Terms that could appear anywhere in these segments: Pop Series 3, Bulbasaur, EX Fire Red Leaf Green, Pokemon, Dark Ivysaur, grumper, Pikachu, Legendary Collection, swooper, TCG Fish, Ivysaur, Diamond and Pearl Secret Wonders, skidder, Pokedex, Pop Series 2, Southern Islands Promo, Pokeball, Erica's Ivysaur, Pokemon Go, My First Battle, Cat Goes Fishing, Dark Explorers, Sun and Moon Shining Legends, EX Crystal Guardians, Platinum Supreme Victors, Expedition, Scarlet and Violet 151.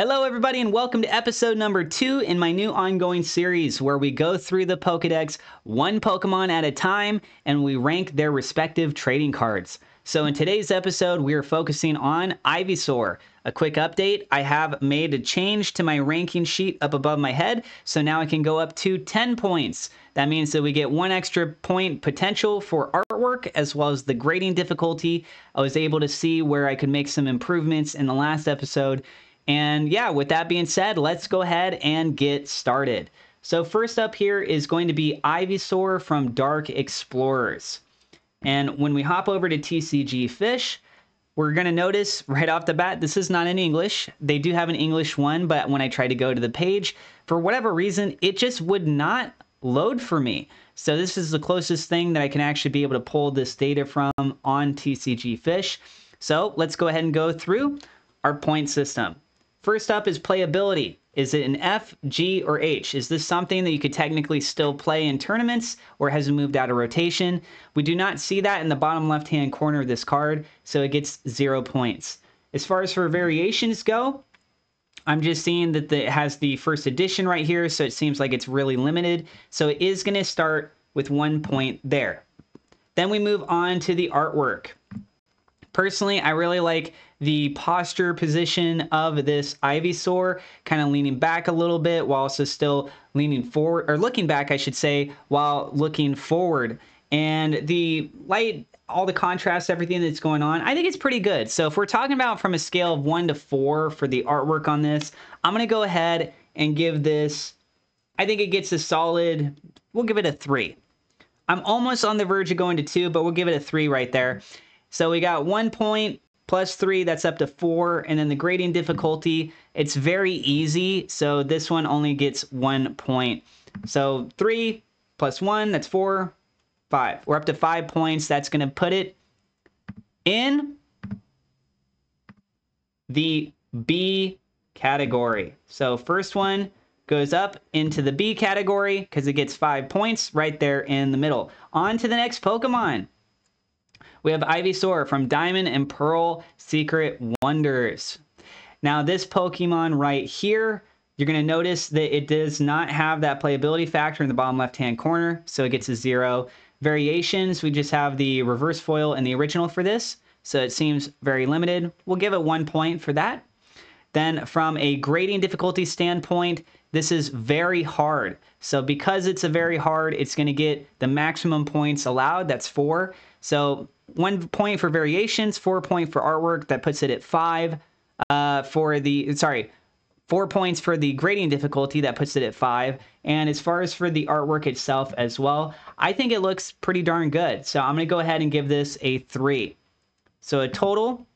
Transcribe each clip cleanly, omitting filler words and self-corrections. Hello everybody and welcome to episode number 2 in my new ongoing series where we go through the Pokedex one Pokemon at a time and we rank their respective trading cards. So in today's episode we are focusing on Ivysaur. A quick update, I have made a change to my ranking sheet up above my head, so now I can go up to 10 points. That means that we get one extra point potential for artwork as well as the grading difficulty. I was able to see where I could make some improvements in the last episode. And yeah, with that being said, let's go ahead and get started. So first up here is going to be Ivysaur from Dark Explorers. And when we hop over to TCG Fish, we're going to notice right off the bat, this is not in English. They do have an English one, but when I try to go to the page, for whatever reason, it just would not load for me. So this is the closest thing that I can actually be able to pull this data from on TCG Fish. So let's go ahead and go through our point system. First up is playability. Is it an F, G, or H? Is this something that you could technically still play in tournaments or has it moved out of rotation? We do not see that in the bottom left-hand corner of this card, so it gets 0 points. As far as for variations go, I'm just seeing that it has the first edition right here, so it seems like it's really limited. So it is going to start with 1 point there. Then we move on to the artwork. Personally, I really like the posture position of this Ivysaur, kind of leaning back a little bit while also still leaning forward, or looking back, I should say, while looking forward. And the light, all the contrast, everything that's going on, I think it's pretty good. So if we're talking about from a scale of 1 to 4 for the artwork on this, I'm going to go ahead and give this, I think it gets a solid, we'll give it a 3. I'm almost on the verge of going to 2, but we'll give it a 3 right there. So we got 1 point. Plus 3, that's up to 4. And then the grading difficulty, it's very easy. So this one only gets 1 point. So 3 plus 1, that's 4, 5. We're up to 5 points. That's going to put it in the B category. So first one goes up into the B category because it gets 5 points right there in the middle. On to the next Pokemon. We have Ivysaur from Diamond and Pearl Secret Wonders. Now this Pokemon right here, you're going to notice that it does not have that playability factor in the bottom left-hand corner, so it gets a 0. Variations, we just have the reverse foil and the original for this, so it seems very limited. We'll give it 1 point for that. Then from a grading difficulty standpoint, this is very hard. So because it's a very hard, it's going to get the maximum points allowed. That's 4. So 1 point for variations, 4 points for artwork. That puts it at 5. 4 points for the grading difficulty. That puts it at 5. And as far as for the artwork itself as well, I think it looks pretty darn good. So I'm going to go ahead and give this a 3. So a total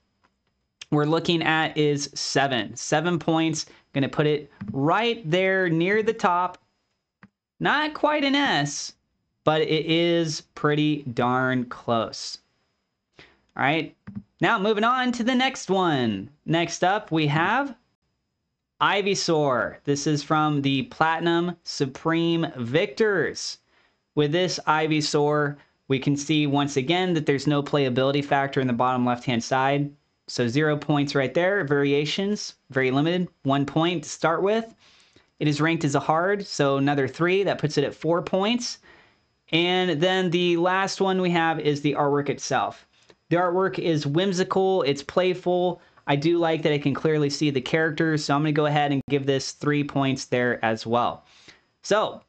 we're looking at is 7. 7 points. Going to put it right there near the top. Not quite an S, but it is pretty darn close. All right, now moving on to the next one. Next up, we have Ivysaur. This is from the Platinum Supreme Victors. With this Ivysaur, we can see once again that there's no playability factor in the bottom left-hand side. So 0 points right there. Variations, very limited. 1 point to start with. It is ranked as a hard, so another 3. That puts it at 4 points. And then the last one we have is the artwork itself. The artwork is whimsical. It's playful. I do like that I can clearly see the characters, so I'm going to go ahead and give this 3 points there as well. So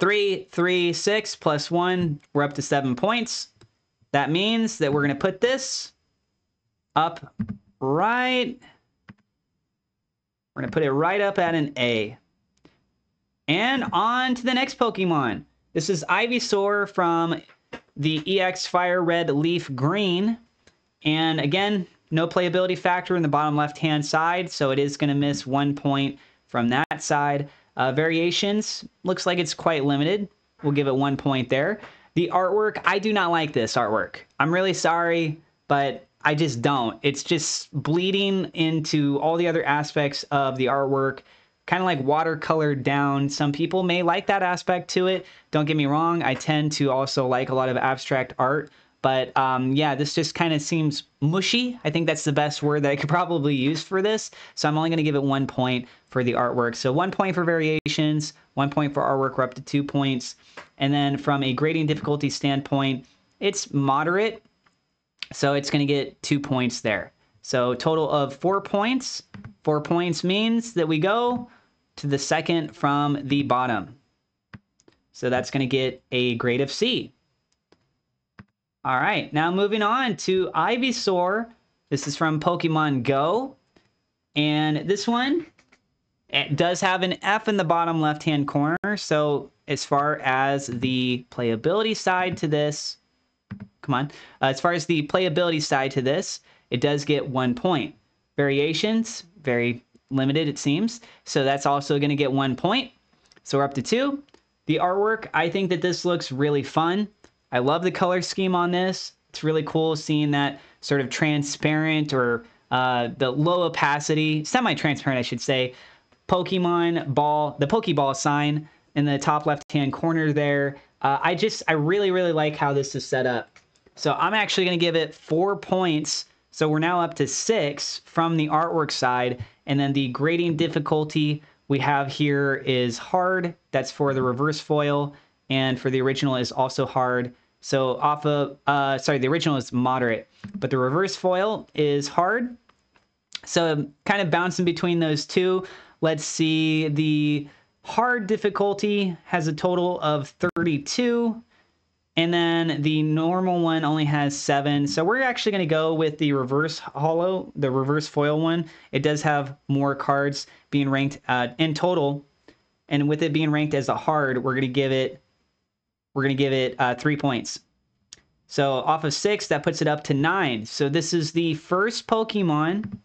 3, 3, 6 plus 1. We're up to 7 points. That means that we're going to put this up right, we're going to put it right up at an A. And on to the next Pokemon. This is Ivysaur from the EX Fire Red Leaf Green. And again, no playability factor in the bottom left-hand side, so it is going to miss 1 point from that side. Variations, looks like it's quite limited. We'll give it 1 point there. The artwork, I do not like this artwork. I'm really sorry, but I just don't. It's just bleeding into all the other aspects of the artwork, kind of like watercolor down. Some people may like that aspect to it. Don't get me wrong. I tend to also like a lot of abstract art, But yeah, this just kind of seems mushy. I think that's the best word that I could probably use for this. So I'm only going to give it 1 point for the artwork. So 1 point for variations, 1 point for artwork. We're up to 2 points. And then from a grading difficulty standpoint, it's moderate. So it's going to get 2 points there. So total of 4 points. 4 points means that we go to the second from the bottom. So that's going to get a grade of C. All right, now moving on to Ivysaur. This is from Pokemon Go. And this one, it does have an F in the bottom left-hand corner. So as far as the playability side to this, it does get 1 point. Variations, very limited, it seems. So that's also going to get 1 point. So we're up to 2. The artwork, I think that this looks really fun. I love the color scheme on this. It's really cool seeing that sort of transparent or the low opacity, semi-transparent, I should say, Pokemon ball, the Pokeball sign in the top left-hand corner there. I really, really like how this is set up. So I'm actually going to give it 4 points. So we're now up to 6 from the artwork side. And then the grading difficulty we have here is hard. That's for the reverse foil. And for the original is also hard. So off of, the original is moderate, but the reverse foil is hard. So kind of bouncing between those two. Let's see, the hard difficulty has a total of 32. And then the normal one only has 7. So we're actually going to go with the reverse holo, the reverse foil one. It does have more cards being ranked in total. And with it being ranked as a hard, we're going to give it 3 points. So off of 6, that puts it up to 9. So this is the first Pokemon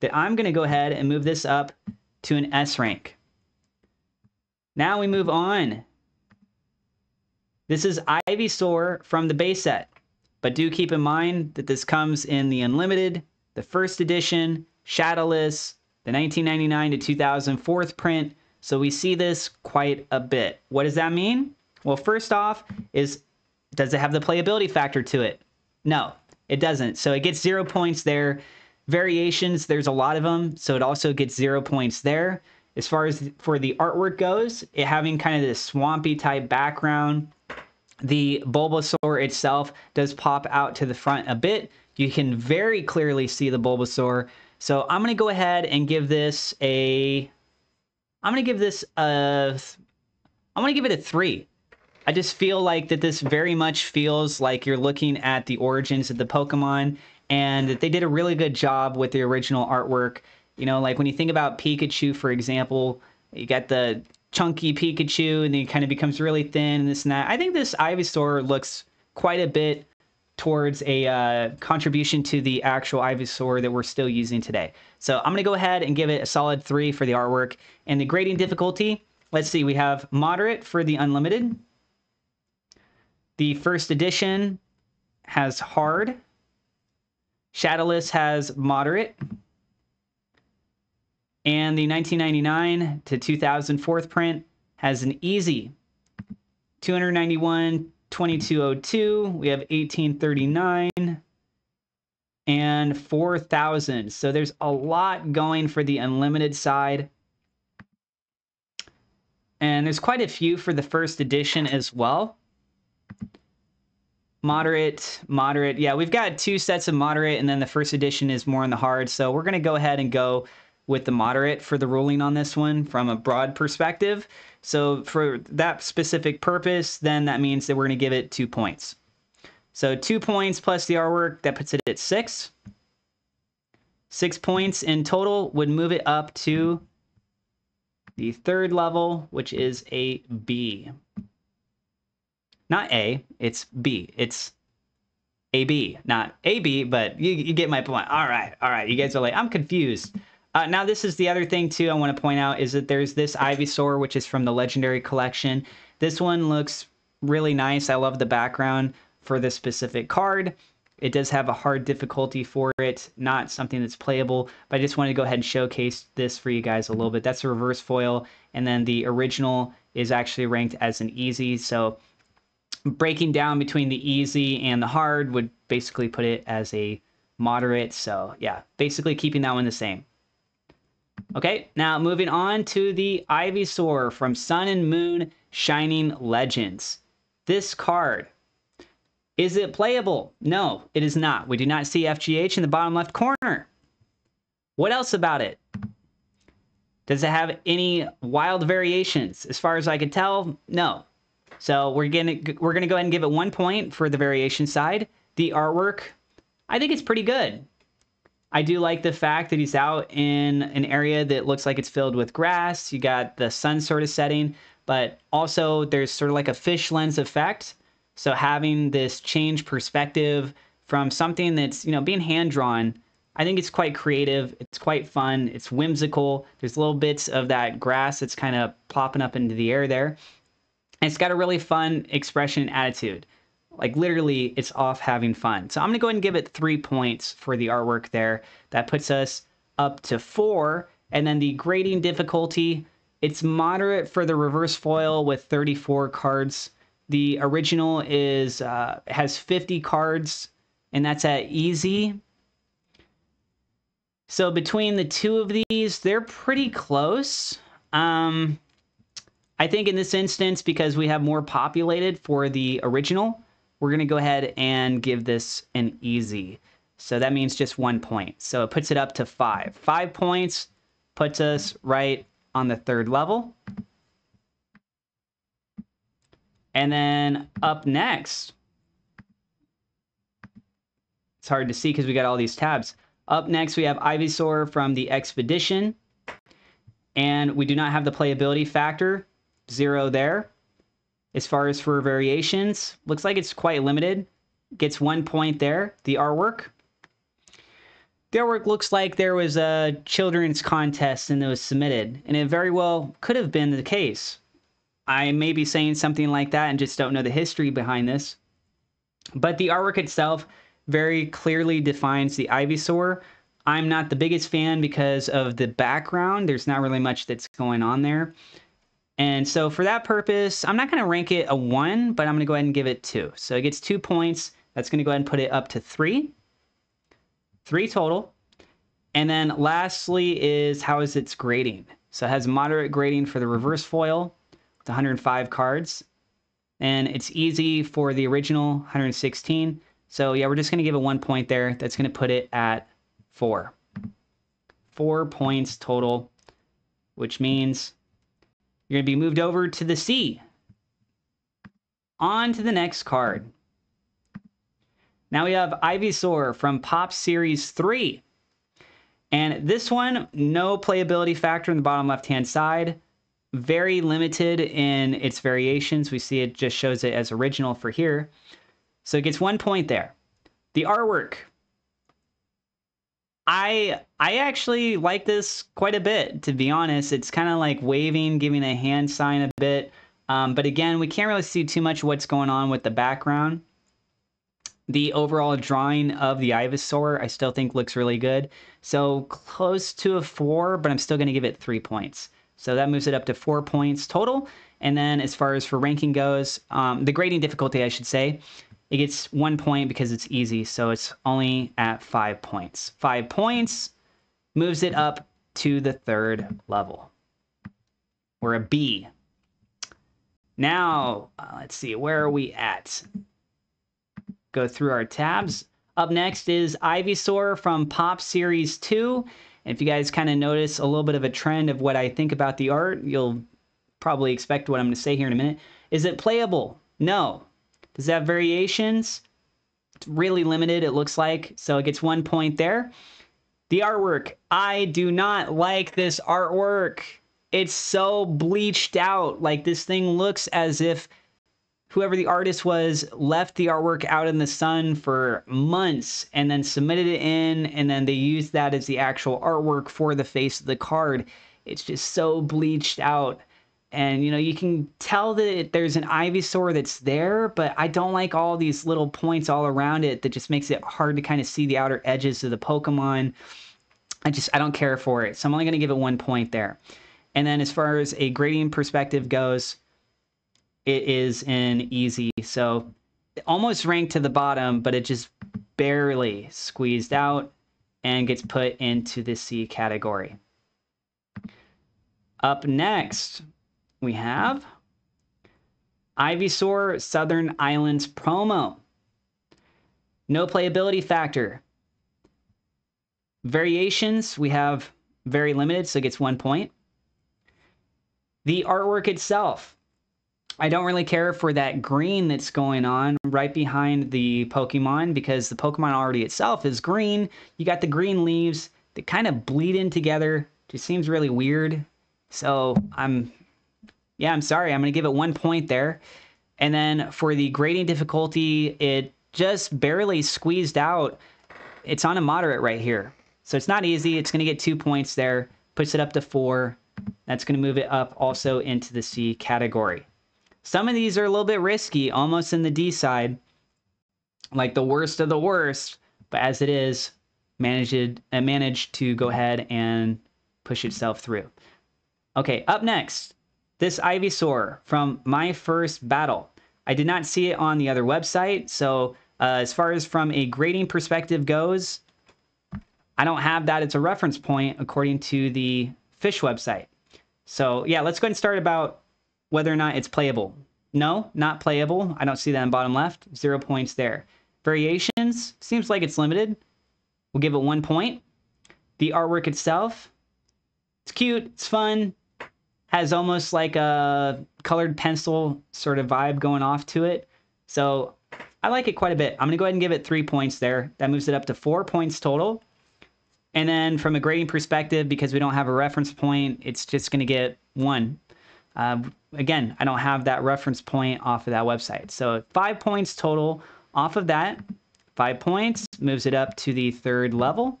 that I'm going to go ahead and move this up to an S rank. Now we move on. This is Ivysaur from the base set. But do keep in mind that this comes in the Unlimited, the first edition, Shadowless, the 1999 to 2004 print. So we see this quite a bit. What does that mean? Well, first off, does it have the playability factor to it? No, it doesn't. So it gets 0 points there. Variations, there's a lot of them. So it also gets 0 points there. As far as for the artwork goes, it having kind of this swampy type background. The Bulbasaur itself does pop out to the front a bit. You can very clearly see the Bulbasaur. So I'm going to go ahead and give this a... I'm going to give it a 3. I just feel like that this very much feels like you're looking at the origins of the Pokemon and that they did a really good job with the original artwork. You know, like when you think about Pikachu, for example, you got the chunky Pikachu and then it kind of becomes really thin and this and that. I think this Ivysaur looks quite a bit towards a contribution to the actual Ivysaur that we're still using today. So I'm going to go ahead and give it a solid 3 for the artwork. And the grading difficulty, let's see, we have moderate for the Unlimited. The first edition has hard. Shadowless has moderate. And the 1999 to 2004 print has an easy. 291, 2202, we have 1839 and 4000. So there's a lot going for the Unlimited side. And there's quite a few for the first edition as well. Moderate, moderate. Yeah, we've got 2 sets of moderate and then the first edition is more on the hard. So we're going to go ahead and go with the moderate for the ruling on this one from a broad perspective. So for that specific purpose, then that means that we're going to give it 2 points. So 2 points plus the artwork, that puts it at 6. 6 points in total would move it up to the 3rd level, which is a B. Not A, it's B. It's AB, not AB, but you get my point. All right, you guys are like, I'm confused. Now, this is the other thing, too, I want to point out is that there's this Ivysaur, which is from the Legendary Collection. This one looks really nice. I love the background for this specific card. It does have a hard difficulty for it, not something that's playable, but I just wanted to go ahead and showcase this for you guys a little bit. That's a reverse foil, and then the original is actually ranked as an easy, so breaking down between the easy and the hard would basically put it as a moderate. So yeah, basically keeping that one the same. Okay, now moving on to the Ivysaur from Sun and Moon Shining Legends. This card, is it playable? No, it is not. We do not see FGH in the bottom left corner. What else about it? Does it have any wild variations? As far as I can tell, no. So we're gonna go ahead and give it 1 point for the variation side. The artwork, I think it's pretty good. I do like the fact that he's out in an area that looks like it's filled with grass. You got the sun sort of setting, but also there's sort of like a fish lens effect. So having this change perspective from something that's, you know, being hand-drawn, I think it's quite creative. It's quite fun. It's whimsical. There's little bits of that grass that's kind of popping up into the air there. And it's got a really fun expression and attitude. Like literally, it's off having fun. So I'm gonna go ahead and give it 3 points for the artwork there. That puts us up to 4. And then the grading difficulty, it's moderate for the reverse foil with 34 cards. The original is has 50 cards, and that's at easy. So between the two of these, they're pretty close. I think in this instance, because we have more populated for the original, we're gonna go ahead and give this an easy. So that means just 1 point. So it puts it up to 5. 5 points puts us right on the 3rd level. And then up next, it's hard to see because we got all these tabs. Up next, we have Ivysaur from the Expedition. And we do not have the playability factor, 0 there. As far as for variations, looks like it's quite limited. Gets 1 point there. The artwork. The artwork looks like there was a children's contest and it was submitted. And it very well could have been the case. I may be saying something like that and just don't know the history behind this. But the artwork itself very clearly defines the Ivysaur. I'm not the biggest fan because of the background. There's not really much that's going on there. And so for that purpose, I'm not going to rank it a 1, but I'm going to go ahead and give it 2. So it gets 2 points. That's going to go ahead and put it up to 3. 3 total. And then lastly is how is its grading. So it has moderate grading for the reverse foil with 105 cards. And it's easy for the original, 116. So yeah, we're just going to give it 1 point there. That's going to put it at 4. 4 points total, which means you're going to be moved over to the C. On to the next card. Now we have Ivysaur from Pop Series 3. And this one, no playability factor in the bottom left-hand side. Very limited in its variations. We see it just shows it as original for here. So it gets 1 point there. The artwork. I actually like this quite a bit, to be honest. It's kind of like waving, giving a hand sign a bit. But again, we can't really see too much what's going on with the background. The overall drawing of the Ivysaur, I still think looks really good. So close to a 4, but I'm still going to give it 3 points. So that moves it up to 4 points total. And then as far as for ranking goes, the grading difficulty, I should say, it gets 1 point because it's easy, so it's only at 5 points. 5 points moves it up to the 3rd level. We're a B. Now, let's see, where are we at? Go through our tabs. Up next is Ivysaur from Pop Series 2. And if you guys kind of notice a little bit of a trend of what I think about the art, you'll probably expect what I'm going to say here in a minute. Is it playable? No. Does that have variations? It's really limited, it looks like. So it gets 1 point there. The artwork. I do not like this artwork. It's so bleached out. Like this thing looks as if whoever the artist was left the artwork out in the sun for months and then submitted it in. And then they used that as the actual artwork for the face of the card. It's just so bleached out. And, you know, you can tell that there's an Ivysaur that's there, but I don't like all these little points all around it that just makes it hard to kind of see the outer edges of the Pokemon. I don't care for it. So I'm only going to give it 1 point there. And then as far as a grading perspective goes, it is in easy. So almost ranked to the bottom, but it just barely squeezed out and gets put into the C category. Up next, we have Ivysaur Southern Islands Promo. No playability factor. Variations we have very limited, so it gets 1 point. The artwork itself, I don't really care for that green that's going on right behind the Pokemon, because the Pokemon already itself is green. You got the green leaves that kind of bleed in together. Just seems really weird. So I'm sorry. I'm going to give it 1 point there. And then for the grading difficulty, it just barely squeezed out. It's on a moderate right here. So it's not easy. It's going to get 2 points there. Puts it up to 4. That's going to move it up also into the C category. Some of these are a little bit risky, almost in the D side, like the worst of the worst. But as it is, managed to go ahead and push itself through. Okay, up next, this Ivysaur from My First Battle. I did not see it on the other website, so as far as from a grading perspective goes, I don't have that. It's a reference point according to the Fish website. So yeah, let's go ahead and start about whether or not it's playable. No, not playable. I don't see that in bottom left. 0 points there. Variations, seems like it's limited. We'll give it 1 point. The artwork itself, it's cute, it's fun. Has almost like a colored pencil sort of vibe going off to it. So I like it quite a bit. I'm gonna go ahead and give it 3 points there. That moves it up to 4 points total. And then from a grading perspective, because we don't have a reference point, it's just gonna get 1. Again, I don't have that reference point off of that website. So 5 points total off of that. 5 points moves it up to the third level.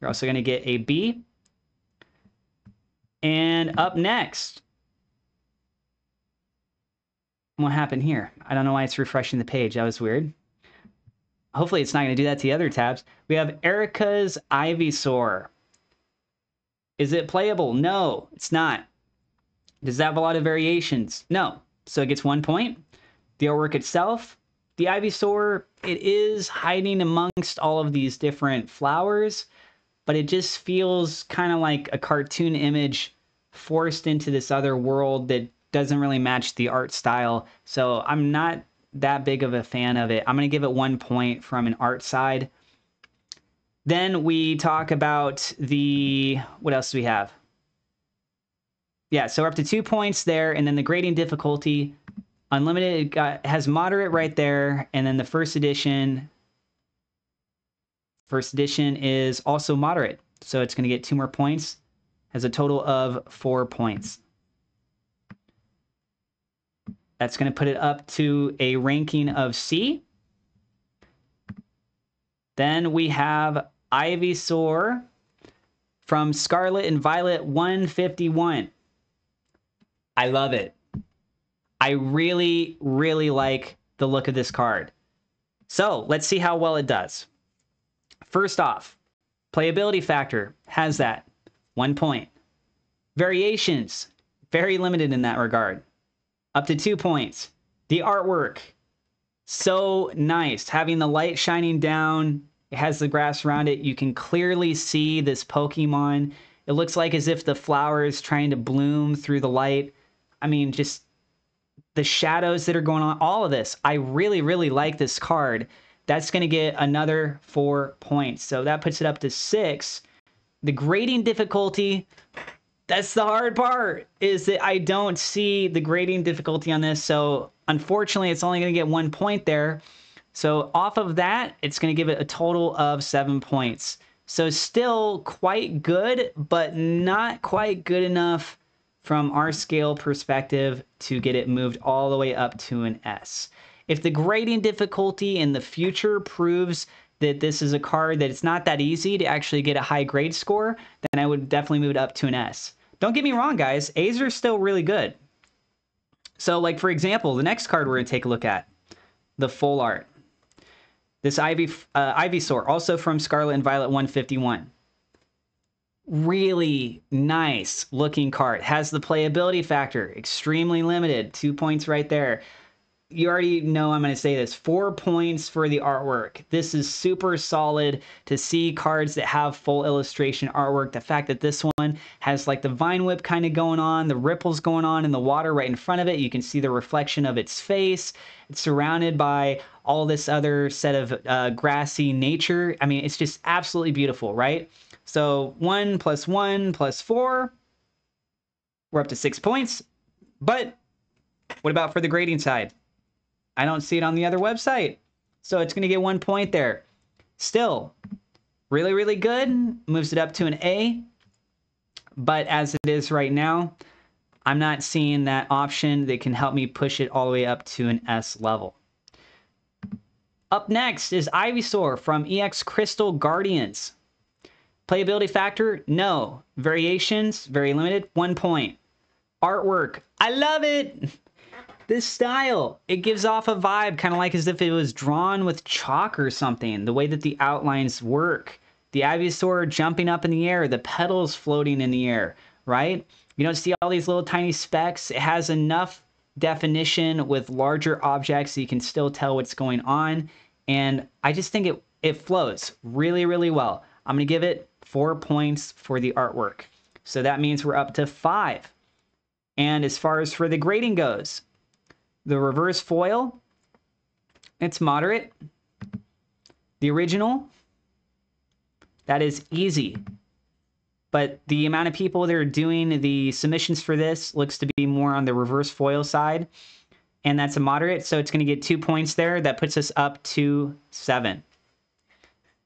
You're also going to get a B. And up next, what happened here? I don't know why it's refreshing the page. That was weird. Hopefully it's not going to do that to the other tabs. We have Erica's Ivysaur. Is it playable? No, it's not. Does that have a lot of variations? No. So it gets 1 point. The artwork itself, the Ivysaur, it is hiding amongst all of these different flowers, but it just feels kind of like a cartoon image forced into this other world that doesn't really match the art style. So I'm not that big of a fan of it. I'm going to give it 1 point from an art side. Then we talk about the, what else do we have? Yeah, so we're up to 2 points there. And then the grading difficulty, unlimited, has moderate right there. And then the first edition is also moderate. So it's going to get 2 more points, has a total of 4 points. That's going to put it up to a ranking of C. Then we have Ivysaur from Scarlet and Violet 151. I love it. I really, really like the look of this card. So let's see how well it does. First off, playability factor has that 1 point. Variations, very limited in that regard. Up to 2 points. The artwork, so nice. Having the light shining down, it has the grass around it. You can clearly see this Pokemon. It looks like as if the flower is trying to bloom through the light. I mean, just the shadows that are going on, all of this. I really, really like this card. That's going to get another 4 points. So that puts it up to 6. The grading difficulty, that's the hard part, is that I don't see the grading difficulty on this. So unfortunately, it's only going to get 1 point there. So off of that, it's going to give it a total of 7 points. So still quite good, but not quite good enough from our scale perspective to get it moved all the way up to an S. If the grading difficulty in the future proves that this is a card that it's not that easy to actually get a high grade score, then I would definitely move it up to an S. Don't get me wrong, guys. A's are still really good. So, like, for example, the next card we're going to take a look at, the full art. This Ivysaur, also from Scarlet and Violet 151. really nice looking card. Has the playability factor, extremely limited, 2 points right there. You already know I'm going to say this, 4 points for the artwork. This is super solid to see cards that have full illustration artwork. The fact that this one has like the vine whip kind of going on, the ripples going on in the water right in front of it. You can see the reflection of its face. It's surrounded by all this other set of grassy nature. I mean, it's just absolutely beautiful, right? So 1 + 1 + 4, we're up to 6 points. But what about for the grading side? I don't see it on the other website. So it's going to get 1 point there. Still, really, really good. Moves it up to an A. But as it is right now, I'm not seeing that option that can help me push it all the way up to an S level. Up next is Ivysaur from EX Crystal Guardians. Playability factor, no. Variations, very limited, 1 point. Artwork, I love it. This style, it gives off a vibe kind of like as if it was drawn with chalk or something, the way that the outlines work. The Ivysaur jumping up in the air, the petals floating in the air, right? You don't see all these little tiny specks. It has enough definition with larger objects so you can still tell what's going on. And I just think it flows really, really well. I'm going to give it 4 points for the artwork. So that means we're up to 5. And as far as for the grading goes, the reverse foil, it's moderate. The original, that is easy. But the amount of people that are doing the submissions for this looks to be more on the reverse foil side. And that's a moderate, so it's going to get 2 points there. That puts us up to 7.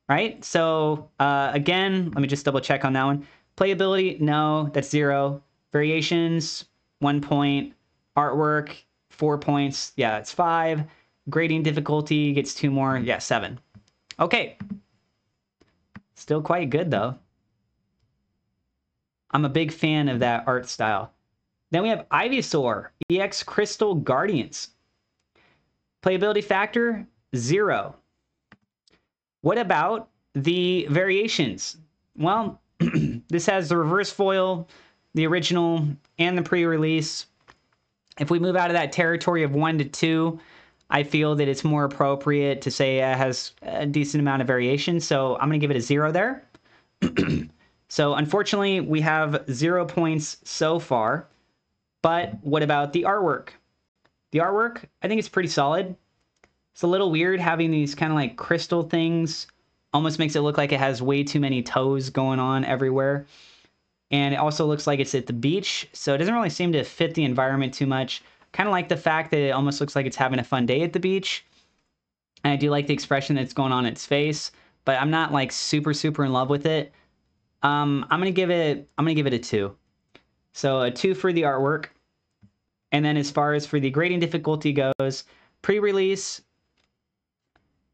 Right? So, again, let me just double check on that one. Playability, no, that's 0. Variations, 1 point. Artwork, 4 points. Yeah, it's 5. Grading difficulty gets 2 more. Yeah, 7. Okay. Still quite good, though. I'm a big fan of that art style. Then we have Ivysaur, EX Crystal Guardians. Playability factor, 0. What about the variations? Well, this has the reverse foil, the original, and the pre-release. If we move out of that territory of 1 to 2, I feel that it's more appropriate to say it has a decent amount of variation. So I'm going to give it a 0 there. So unfortunately, we have 0 points so far. But what about the artwork? The artwork, I think it's pretty solid. It's a little weird having these kind of like crystal things. Almost makes it look like it has way too many toes going on everywhere. And it also looks like it's at the beach, so it doesn't really seem to fit the environment too much. Kind of like the fact that it almost looks like it's having a fun day at the beach. And I do like the expression that's going on its face, but I'm not like super, super in love with it. I'm gonna give it a 2. So a 2 for the artwork. And then as far as for the grading difficulty goes, pre-release,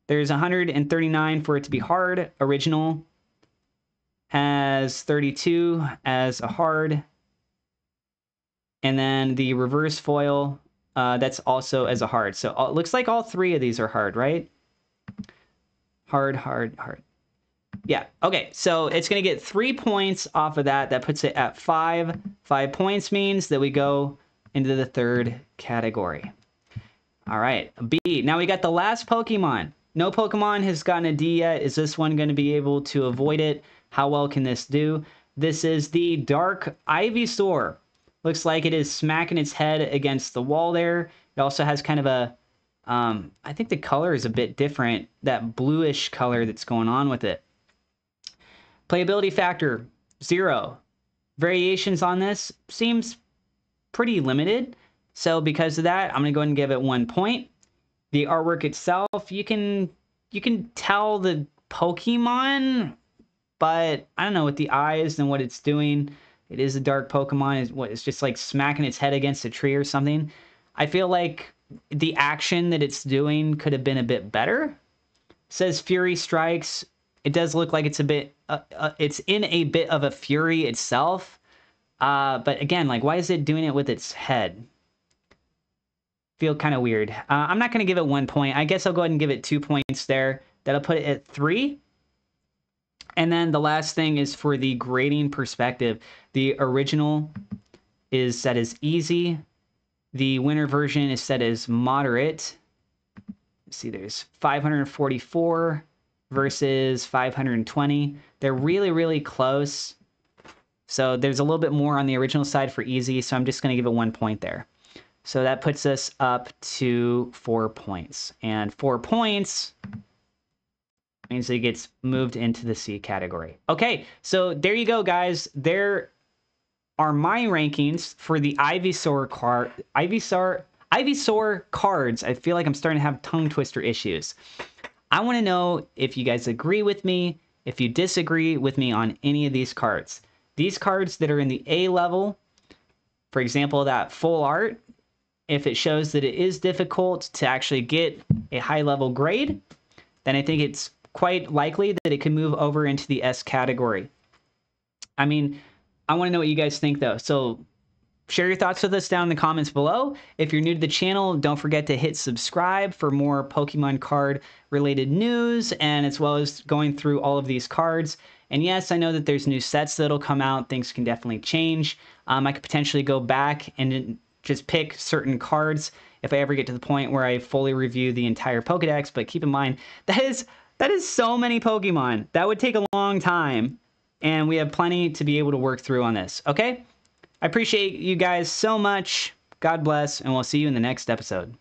there's 139 for it to be hard. Original has 32 as a hard. And then the reverse foil, that's also as a hard. So it looks like all 3 of these are hard, right? Hard, hard, hard. Yeah, okay. So it's going to get 3 points off of that. That puts it at 5. 5 points means that we go into the 3rd category. All right, B. Now we got the last Pokemon. No Pokemon has gotten a D yet. Is this one going to be able to avoid it? How well can this do? This is the Dark Ivysaur. Looks like it is smacking its head against the wall there. It also has kind of a, I think the color is a bit different, that bluish color that's going on with it. Playability factor, 0. Variations on this seems pretty limited. So because of that, I'm going to go ahead and give it 1 point. The artwork itself, you can tell the Pokemon, but I don't know, with the eyes and what it's doing, it is a dark Pokemon. It's just like smacking its head against a tree or something. I feel like the action that it's doing could have been a bit better. It says Fury Strikes. It does look like it's a bit, it's in a bit of a fury itself. But again, like, why is it doing it with its head? Feel kind of weird. I'm not going to give it 1 point. I guess I'll go ahead and give it 2 points there. That'll put it at 3. And then the last thing is for the grading perspective. The original is set as easy. The winter version is set as moderate. Let's see, there's 544 versus 520. They're really, really close. So there's a little bit more on the original side for easy, so I'm just going to give it 1 point there. So that puts us up to 4 points. And 4 points means it gets moved into the C category. Okay, so there you go, guys. There are my rankings for the Ivysaur card. Ivysaur cards. I feel like I'm starting to have tongue twister issues. I want to know if you guys agree with me, if you disagree with me on any of these cards. These cards that are in the A level, for example, that full art, if it shows that it is difficult to actually get a high level grade, then I think it's quite likely that it can move over into the S category. I mean, I want to know what you guys think, though. So share your thoughts with us down in the comments below. If you're new to the channel, don't forget to hit subscribe for more Pokemon card related news, and as well as going through all of these cards. And yes, I know that there's new sets that'll come out. Things can definitely change. I could potentially go back and just pick certain cards if I ever get to the point where I fully review the entire Pokedex. But keep in mind, that is so many Pokemon. That would take a long time. And we have plenty to be able to work through on this. Okay? I appreciate you guys so much. God bless, and we'll see you in the next episode.